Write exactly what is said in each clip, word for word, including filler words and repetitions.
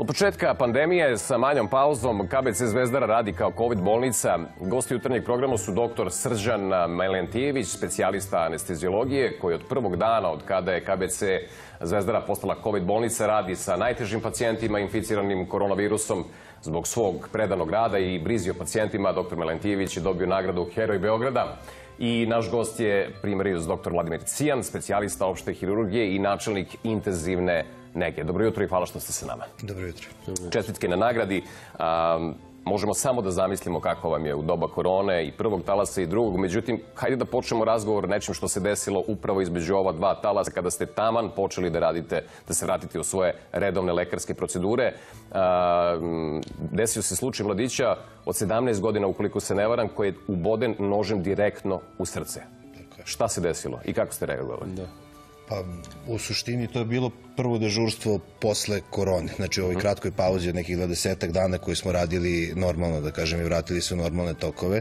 Od početka pandemije sa manjom pauzom K B C Zvezdara radi kao COVID bolnica. Gosti jutarnjeg programa su doktor Srđan Melentijević, specijalista anesteziologije, koji od prvog dana od kada je K B C Zvezdara postala COVID bolnica radi sa najtežim pacijentima inficiranim koronavirusom. Zbog svog predanog rada i brizi o pacijentima, doktor Melentijević je dobio nagradu Heroji Beograda. I naš gost je primarijus doktor Vladimir Cijan, specijalista opšte hirurgije i načelnik intenzivne nege. Dobro jutro i hvala što ste sa nama. Dobro jutro. Čestitke na nagradi. Možemo samo da zamislimo kako vam je u doba korone i prvog talasa i drugog. Međutim, hajde da počnemo razgovor nečim što se desilo upravo između ova dva talasa kada ste taman počeli da radite, da se vratite u svoje redovne lekarske procedure. Desio se slučaj mladića od sedamnaest godina, ukoliko se ne varam, koji je uboden nožem direktno u srce. Šta se desilo i kako ste reagovali? Pa, u suštini to je bilo prvo dežurstvo posle korone, znači u ovoj kratkoj pauzi od nekih dvadesetak dana koji smo radili normalno, da kažem, i vratili se u normalne tokove.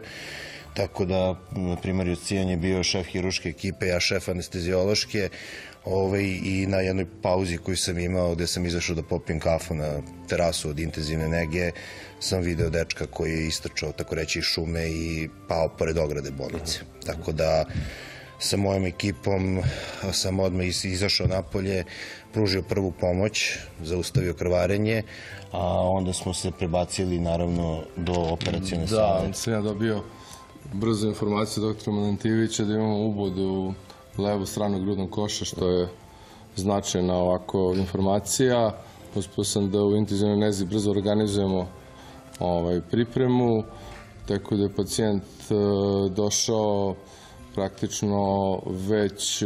Tako da, na primjer, Cijan je bio šef hiruške ekipe, ja šef anesteziološke, i na jednoj pauzi koju sam imao gde sam izašao da popijem kafu na terasu od intenzivne nege, sam video dečka koji je istrčao, tako reći, iz šume i pao pored ograde bolnice. Tako da, sa mojom ekipom sam odmah izašao napolje, pružio prvu pomoć, zaustavio krvarenje, a onda smo se prebacili naravno do operacione sale. Da, sam ja dobio brzo informaciju doktora Melentijevića da imamo ubod u levu stranu grudnog koša, što je značajna ovako informacija. Uspeo sam da u intenzivnoj nezi brzo organizujemo pripremu, tako da je pacijent došao praktično već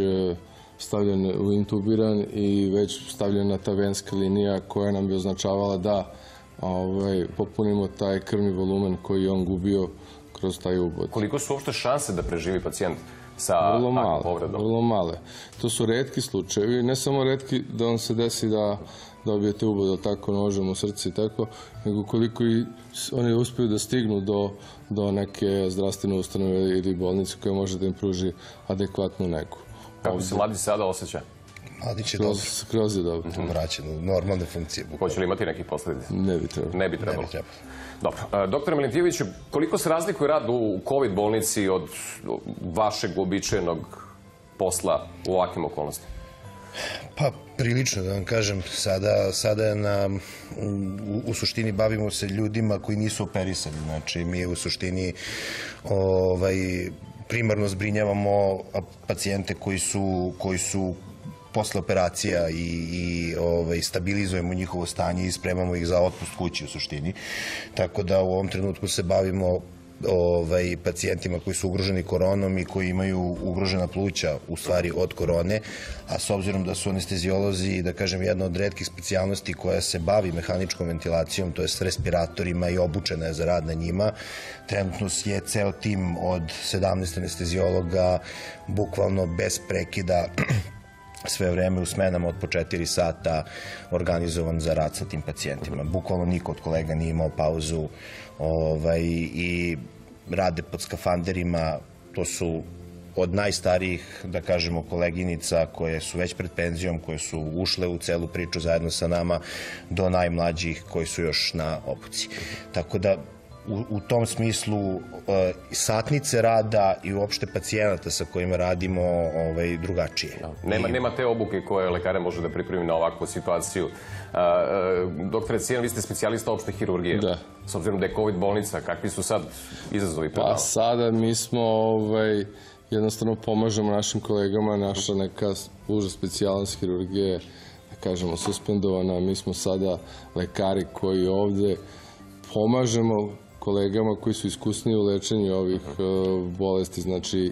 stavljen, intubiran i već stavljena ta venska linija koja nam je označavala da popunimo taj krvni volumen koji je on gubio kroz taj ubod. Koliko su uopšte šanse da preživi pacijent sa takvom povredom? Vrlo male. To su retki slučajevi, ne samo retki da on se desi da dobijete ubod tako nožem u srce i tako, nego koliko i oni uspiju da stignu do neke zdravstvene ustanove ili bolnice koja može da im pruži adekvatnu negu. Kako se mladić sada osjeća? Mladić je dobro. Skroz je dobro. Vraćen u normalne funkcije. Hoće li imati nekih posledica? Ne bi trebalo. Ne bi trebalo. Dobro. Doktore Melentijeviću, koliko se razlikuje rad u COVID bolnici od vašeg uobičajenog posla u ovakvim okolnostima? Pa, prilično, da vam kažem. Sada je na... U suštini bavimo se ljudima koji nisu operisani. Znači, mi u suštini primarno zbrinjavamo pacijente koji su posle operacija i stabilizujemo njihovo stanje i spremamo ih za otpust kući u suštini. Tako da u ovom trenutku se bavimo pacijentima koji su ugroženi koronom i koji imaju ugrožena pluća u stvari od korone, a s obzirom da su anesteziolozi, da kažem, jedna od retkih specijalnosti koja se bavi mehaničkom ventilacijom, to je s respiratorima i obučena je za rad na njima, trenutno je ceo tim od sedamnaest anesteziologa bukvalno bez prekida sve vreme u smenama od po četiri sata organizovan za rad sa tim pacijentima. Bukvalno niko od kolega nije imao pauzu i rade pod skafanderima. To su od najstarijih, da kažemo, koleginica koje su već pred penzijom, koje su ušle u celu priču zajedno sa nama, do najmlađih koji su još na obuci. Tako da u tom smislu satnice rada i uopšte pacijenata sa kojima radimo drugačije. Nema te obuke koje lekare može da pripremi na ovakvu situaciju. Doktore Cijan, vi ste specijalista opšte hirurgije. Da. S obzirom da je COVID bolnica, kakvi su sad izazovi pred nama? Pa sada mi smo, jednostavno pomažemo našim kolegama, naša neka uža specijalnost hirurgije, da kažemo, suspendovana. Mi smo sada lekari koji ovde pomažemo kolegama koji su iskusni u lečenju ovih bolesti, znači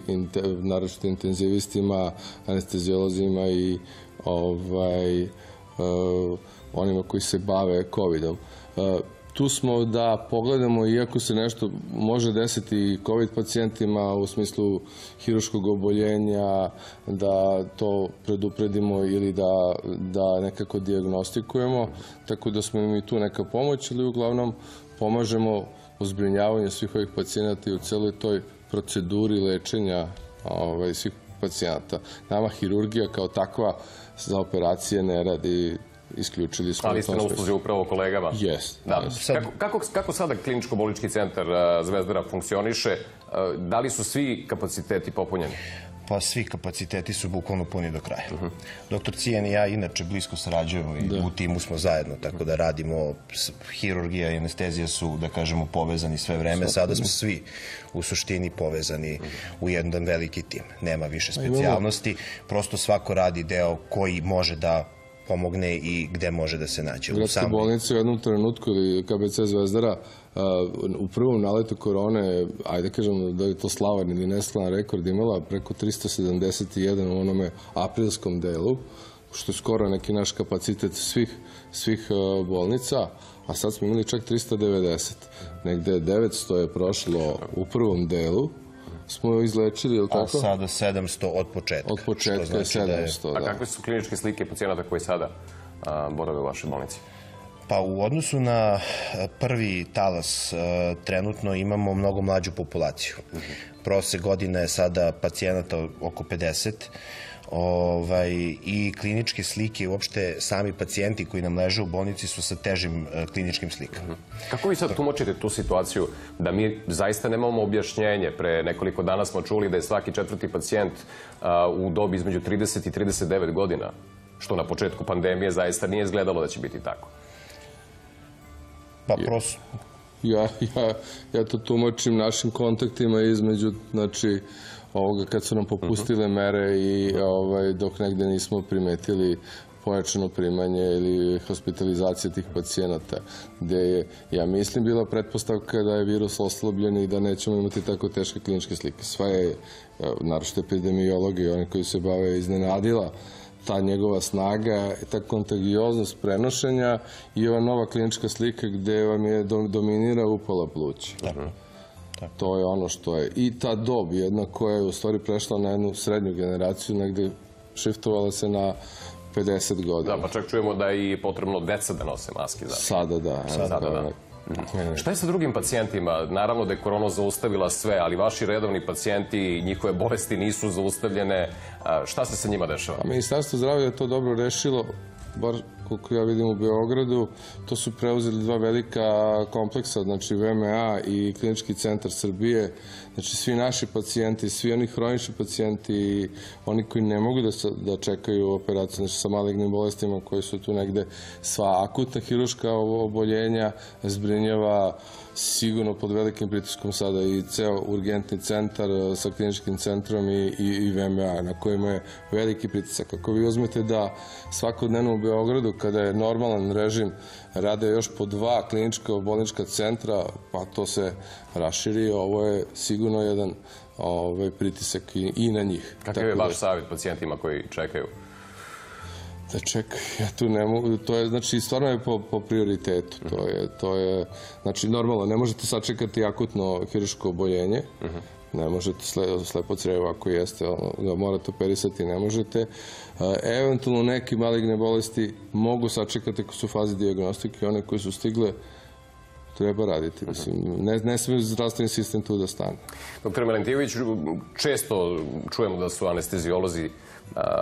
naročito intenzivistima, anestezijolozima i onima koji se bave kovidom. Tu smo da pogledamo, iako se nešto može desiti i COVID pacijentima u smislu hiruškog oboljenja, da to predupredimo ili da nekako dijagnostikujemo, tako da smo im i tu neka pomoć, ali uglavnom pomažemo u zbrinjavanju svih ovih pacijenata i u celoj toj proceduri lečenja svih pacijenata. Nama hirurgija kao takva za operacije ne radi isključili smo. Ali ste na usluzi upravo kolegama. Jes. Kako sada kliničko-bolnički centar Zvezdara funkcioniše? Da li su svi kapaciteti popunjeni? Pa svi kapaciteti su bukvalno puni do kraja. Doktor Cijan i ja inače blisko sarađujemo i u timu smo zajedno, tako da radimo, hirurgija i anestezija su, da kažemo, povezani sve vreme. Sada smo svi u suštini povezani u jedan veliki tim. Nema više specijalnosti, prosto svako radi deo koji može da pomogne i gde može da se nađe. Gradska bolnica u jednom trenutku ili K B C Zvezdara u prvom naletu korone, ajde kažemo da je to slavan ili neslavan rekord, imala preko trista sedamdeset jedan u onome aprilskom delu, što je skoro neki naš kapacitet svih bolnica, a sad smo imali čak trista devedeset. Negde devetsto je prošlo u prvom delu, smo izlečili, je li tako? A sada sedamsto od početka. Od početka je sedamsto, da. A kakve su kliničke slike pacijenata koji sada borave u vašoj bolnici? Pa u odnosu na prvi talas trenutno imamo mnogo mlađu populaciju. Prosek godina je sada pacijenata oko pedeset. I kliničke slike i uopšte sami pacijenti koji nam leže u bolnici su sa težim kliničkim slikama. Kako vi sad tumačite tu situaciju da mi zaista nemamo objašnjenje? Pre nekoliko dana smo čuli da je svaki četvrti pacijent u dobi između trideset i trideset devet godina, što na početku pandemije zaista nije izgledalo da će biti tako. Pa prosto. Ja to tumačim našim kontaktima između, znači, ovoga kad su nam popustile mere i dok negde nismo primetili pojačano primanje ili hospitalizacije tih pacijenata, gde je, ja mislim, bila pretpostavka da je virus oslabljen i da nećemo imati tako teške kliničke slike. Sva je, naročito epidemiologa i oni koji se bave, iznenadila ta njegova snaga, ta kontagioznost prenošenja i ova nova klinička slika gde vam je dominira upala pluća. To je ono što je. I ta dob jedna koja je u stvari prešla na jednu srednju generaciju, negde šiftovala se na pedeset godina. Da, pa čak čujemo da je i potrebno deca da nose maske. Sada da. Sada da. Šta je sa drugim pacijentima? Naravno da je korona zaustavila sve, ali vaši redovni pacijenti, njihove bolesti nisu zaustavljene. Šta se sa njima dešava? Ministarstvo zdravlja je to dobro rešilo, bar koliko ja vidim u Beogradu. To su preuzeli dva velika kompleksa, znači V M A i Klinički centar Srbije. Znači svi naši pacijenti, svi oni hronični pacijenti, oni koji ne mogu da čekaju operaciju, znači sa malignim bolestima koji su tu negde, sva akutna hiruška oboljenja, Zbrinjava sigurno pod velikim pritiskom sada i ceo urgentni centar sa kliničkim centrom i V M A na kojima je veliki pritisak. Ako vi uzmete da svakodnevno u Beogradu, kada je normalan režim, rade još po dva klinička bolnička centra, pa to se raširi. Ovo je sigurno jedan pritisak i na njih. Kakav je vaš savjet pacijentima koji čekaju? Da čekaj, ja tu ne mogu, to je, znači, stvarno je po prioritetu, to je, znači, normalno, ne možete sačekati akutno hiruško oboljenje, ne možete, slepo crevo ako jeste, ga morate operisati, ne možete, eventualno neke maligne bolesti mogu sačekati ako su u fazi dijagnostike, one koje su stigle, treba raditi. Ne smije zdravstveni sistem tu da stane. Doktor Melentijević, često čujemo da su anestezijolozi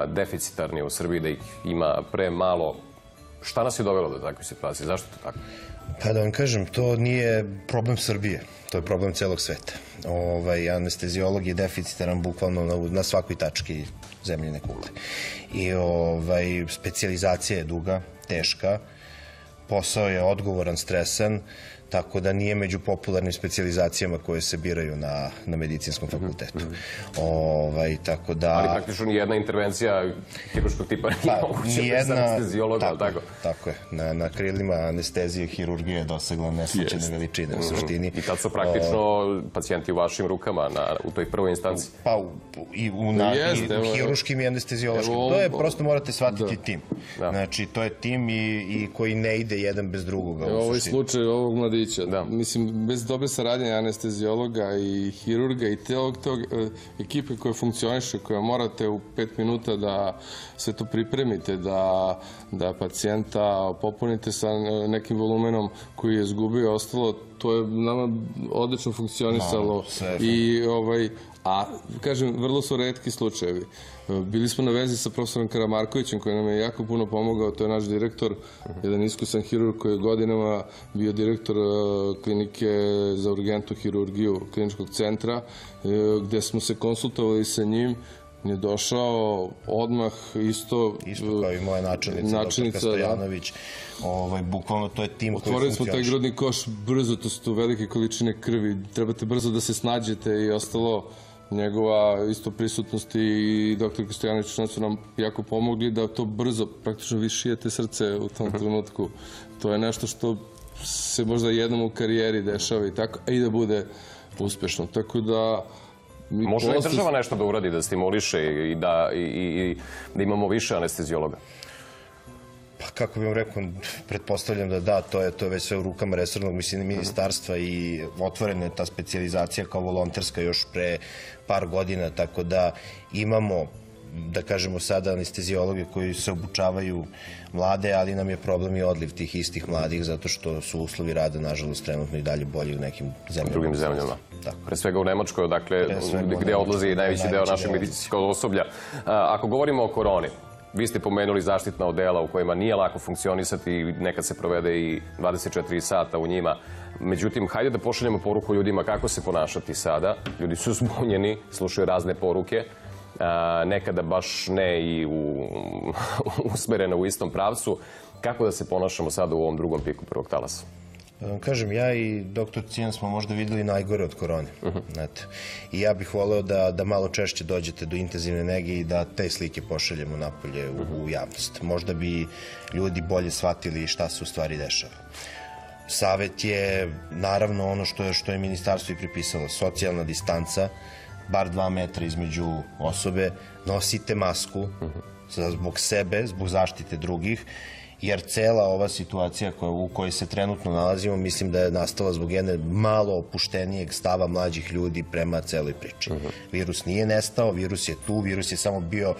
deficitarni u Srbiji, da ih ima pre malo. Šta nas je dovelo do takve situacije? Zašto to tako? Pa da vam kažem, to nije problem Srbije, to je problem celog sveta. Anestezijolog je deficitaran bukvalno na svakoj tački zemljine kugle. I specijalizacija je duga, teška, posao je odgovoran, stresan, tako da nije među popularnim specijalizacijama koje se biraju na medicinskom fakultetu. Ali praktično nijedna intervencija hiruškog tipa nije moguća bez anestezijologa, ali tako? Tako je. Na krilima anestezije hirurgija je dosegla neslučajne veličine u suštini. I tad su praktično pacijenti u vašim rukama u toj prvoj instanci. Pa i u hiruškim i anestezijološkim. To je prosto morate shvatiti tim. Znači, to je tim i koji ne ide jedan bez drugoga. Ovo je slučaj ovog mladića. Mislim, bez dobre saradnje anestezijologa i hirurga i tog ekipe koja funkcioniše, koja morate u pet minuta da se to pripremite, da pacijenta popunite sa nekim volumenom koji je izgubio, ostalo, to je nama odlično funkcionisalo. A, kažem, vrlo su retki slučajevi. Bili smo na vezi sa profesorom Karamarkovićem koji nam je jako puno pomogao, to je naš direktor, jedan iskusan hirurg koji je godinama bio direktor klinike za urgentnu hirurgiju kliničkog centra, gde smo se konsultovali sa njim. On je došao odmah isto... Isto kao i moja načelnica, Kostojanović. Bukvalno to je tim koji funkcioniš. Otvorili smo taj grudni koš brzo, to su velike količine krvi. Trebate brzo da se snađete i ostalo. Njegova isto prisutnost i doktor Kristijanić su nam jako pomogli da to brzo, praktično vi šijete srce u tom trenutku. To je nešto što se možda jednom u karijeri dešava i tako, i da bude uspešno. Tako da... Može li država nešto da uradi, da stimuliše i da imamo više anestezijologa? Pa kako bih vam rekao, pretpostavljam da da, to je već sve u rukama resornog ministarstva i otvorena je ta specijalizacija kao volonterska još pre par godina, tako da imamo, da kažemo sada, anestezijologe koji se obučavaju mlade, ali nam je problem i odliv tih istih mladih, zato što su uslovi rada, nažalost, trenutno i dalje bolji u nekim zemljama. U drugim zemljama. Pre svega u Nemačkoj, odakle, gde odlazi najveći deo našeg medicinskog osoblja. Ako govorimo o koroni, vi ste pomenuli zaštitna odela u kojima nije lako funkcionisati i nekad se provede i dvadeset četiri sata u njima. Međutim, hajde da pošaljemo poruku ljudima kako se ponašati sada. Ljudi su zbunjeni, slušaju razne poruke. Nekada baš ne i usmerena u istom pravcu. Kako da se ponašamo sada u ovom drugom piku prvog talasa? Kažem, ja i doktor Cijan smo možda videli najgore od korone. I ja bih voleo da malo češće dođete do intenzivne nege i da te slike pošaljemo napolje u javnost. Možda bi ljudi bolje shvatili šta se u stvari dešava. Savet je, naravno, ono što je ministarstvo i pripisalo, socijalna distanca, bar dva metra između osobe, nosite masku zbog sebe, zbog zaštite drugih, jer cela ova situacija u kojoj se trenutno nalazimo, mislim da je nastala zbog jedne malo opuštenijeg stava mlađih ljudi prema celoj priči. Virus nije nestao, virus je tu, virus je samo bio,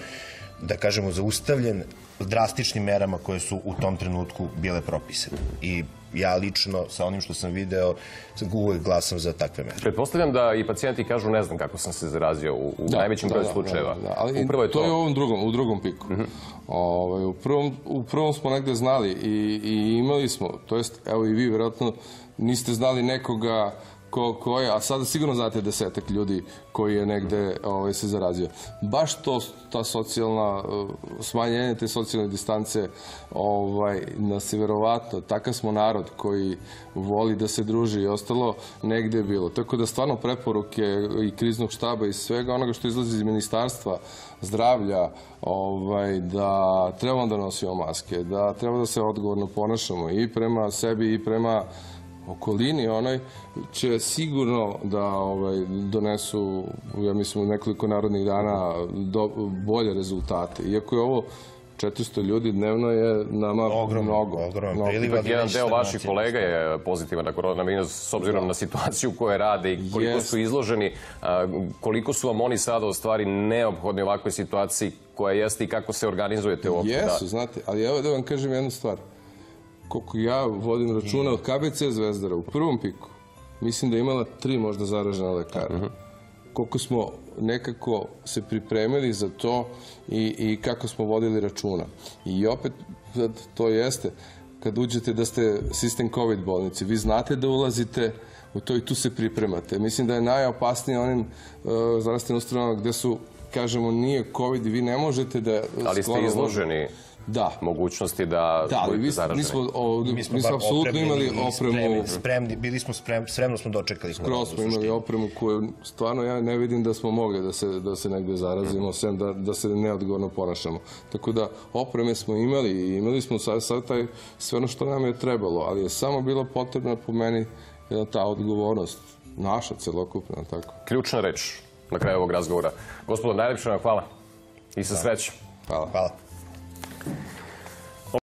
da kažemo, zaustavljen drastičnim merama koje su u tom trenutku bile propisane. I ja lično, sa onim što sam video, uvijek glasam za takve mere. Pretpostavljam da i pacijenti kažu ne znam kako sam se zarazio u najvećem broju slučajeva. Upravo je to. To je u drugom piku. U prvom smo negde znali i imali smo, to jest, evo i vi vjerojatno niste znali nekoga ko je, a sada sigurno znate desetak ljudi koji je negde se zarazio. Baš ta socijalna, smanjenje te socijalne distance nas je verovatno, takav smo narod koji voli da se druži i ostalo, negde je bilo. Tako da stvarno preporuke i kriznog štaba i svega onoga što izlazi iz ministarstva zdravlja, da trebamo da nosimo maske, da trebamo da se odgovorno ponašamo i prema sebi i prema okolini, onaj će sigurno da donesu, ja mislim, u nekoliko narodnih dana bolje rezultate. Iako je ovo četiristo ljudi dnevno je nama mnogo. Jedan deo vaših kolega je pozitivan na koronavirus s obzirom na situaciju u kojoj rade i koliko su izloženi. Koliko su vam oni sada u stvari neophodni u ovakvoj situaciji koja jeste i kako se organizujete u opštini? Jesu, znate, ali evo da vam kažem jednu stvar. Koliko ja vodim računa od K B C Zvezdara u prvom piku, mislim da je imala tri možda zaražena lekara. Koliko smo nekako se pripremili za to i kako smo vodili računa. I opet, to jeste, kad uđete da ste sistem COVID bolnici, vi znate da ulazite u to i tu se pripremate. Mislim da je najopasnije onim zdravstvenim ustanovama gde su, kažemo, nije COVID i vi ne možete da... Ali ste izloženi... mogućnosti da budete zaraženi. Mi smo apsolutno imali opremu. Bili smo spremno, smo dočekali. Skoro smo imali opremu koju stvarno ja ne vidim da smo mogli da se negde zarazimo, sem da se neodgovorno ponašamo. Tako da opreme smo imali i imali smo sad taj sve ono što nam je trebalo, ali je samo bilo potrebno po meni jedna ta odgovornost, naša celokupna. Ključna reč na kraju ovog razgovora. Gospodo, najlepše vam hvala i sa srećom. Hvala. Hvala. Thank you.